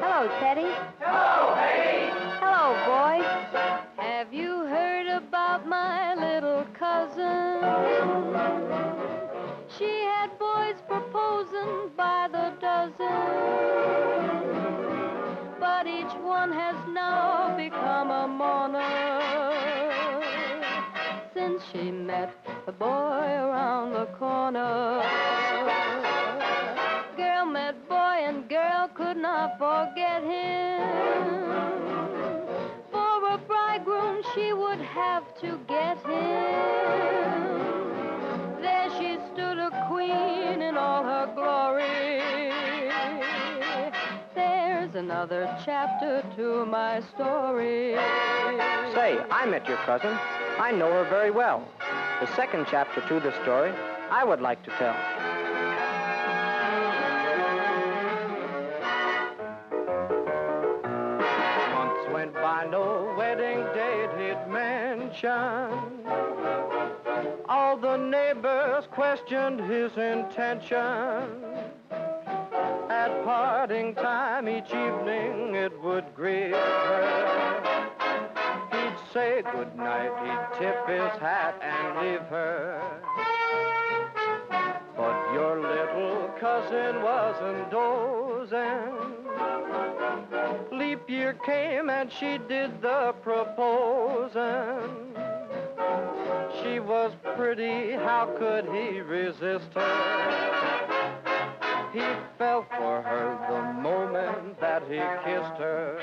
Hello, Teddy. Hello, Peggy. Hello, boys. Have you heard about my little cousin? She had boys proposing by the dozen, but each one has now become a mourner since she met the boy around the corner. Not forget him. For a bridegroom, she would have to get him. There she stood, a queen in all her glory. There's another chapter to my story. Say, I met your cousin. I know her very well. The second chapter to the story, I would like to tell. By no wedding date he'd mentioned. All the neighbors questioned his intention. At parting time each evening it would greet her. He'd say goodnight, he'd tip his hat and leave her. But your little cousin wasn't dozing. Leap year came and she did the proposing. She was pretty, how could he resist her? He fell for her the moment that he kissed her.